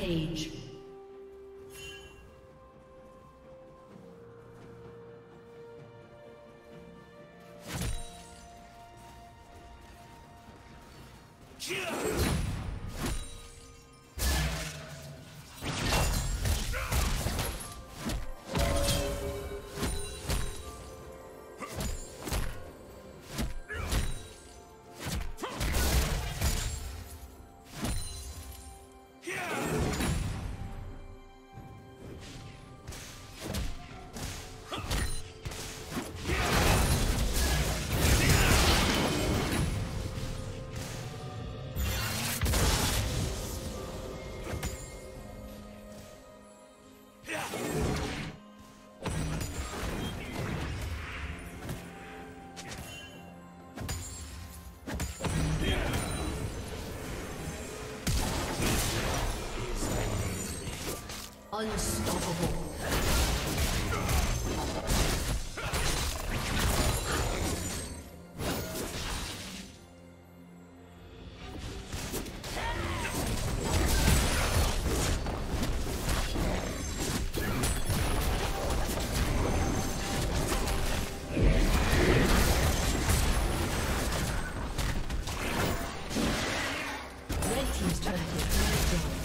Page. Unstoppable. Red team's turret is destroyed.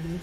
Blue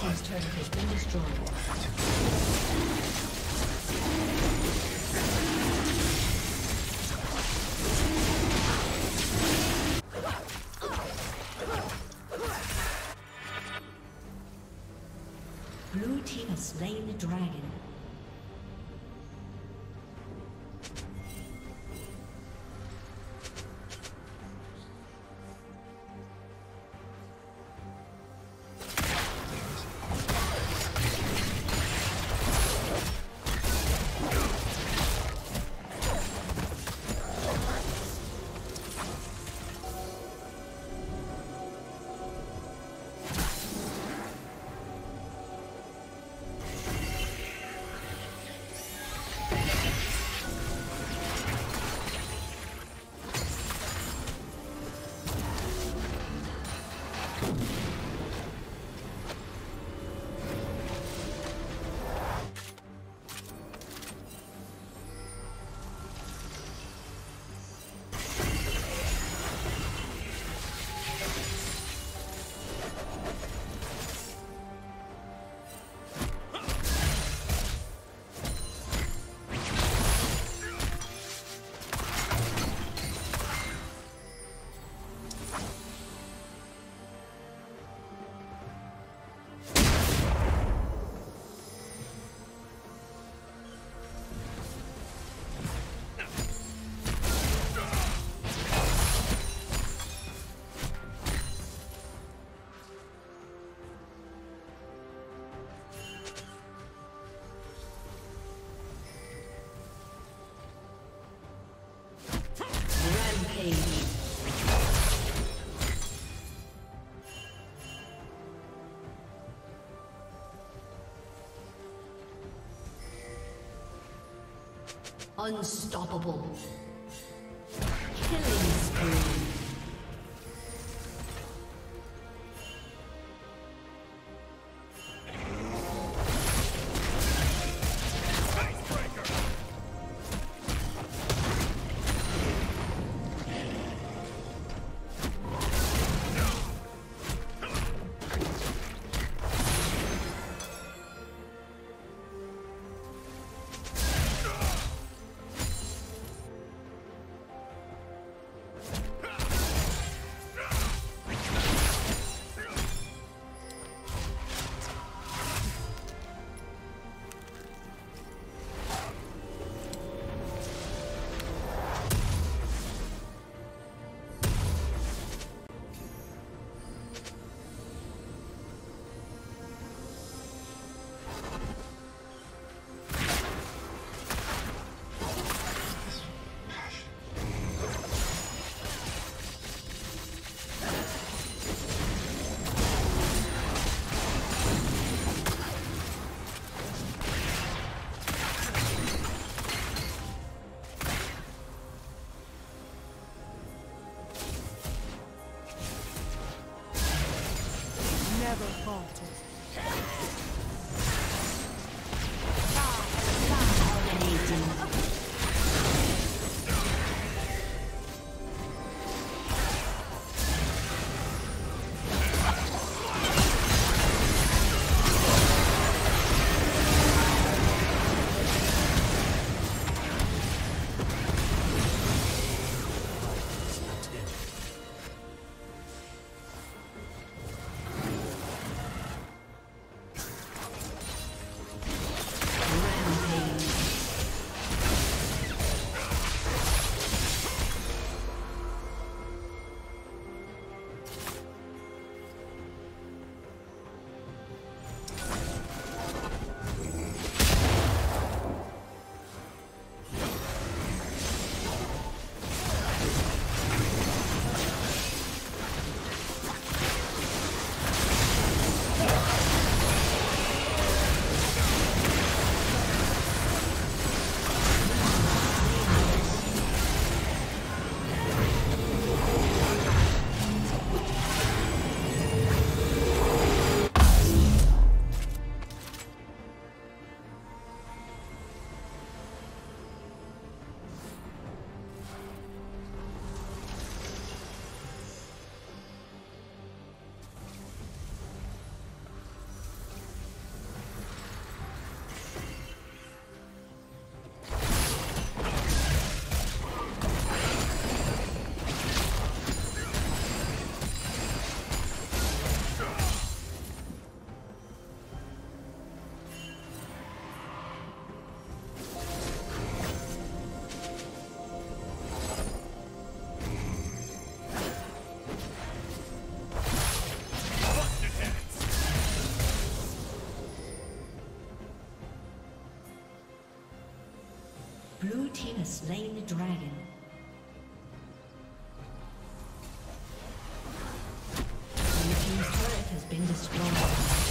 team's turret has been destroyed. Blue team has slain the dragon. Unstoppable. Killing spree. Blue team has slain the dragon. Blue team's turret has been destroyed.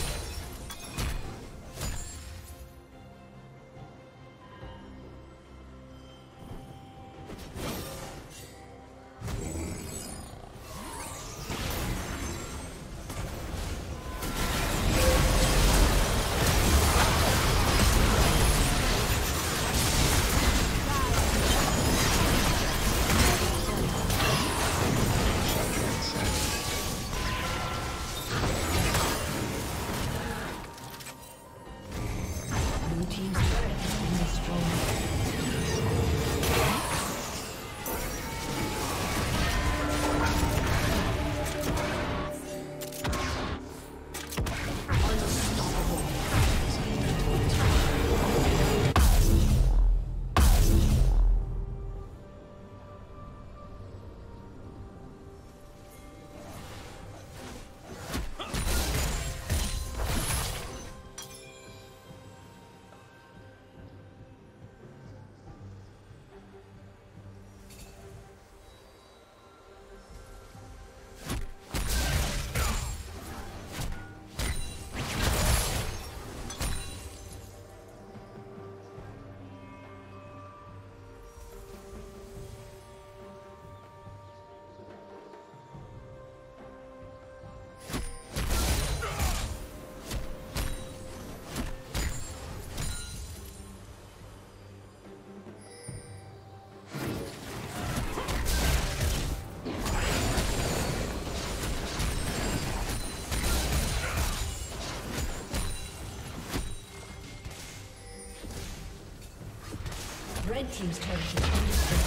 Red team's turret has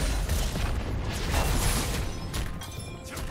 been destroyed.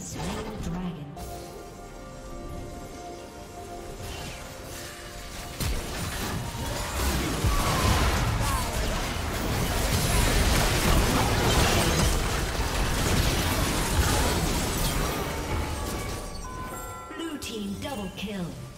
has slain the dragon. Blue team double kill.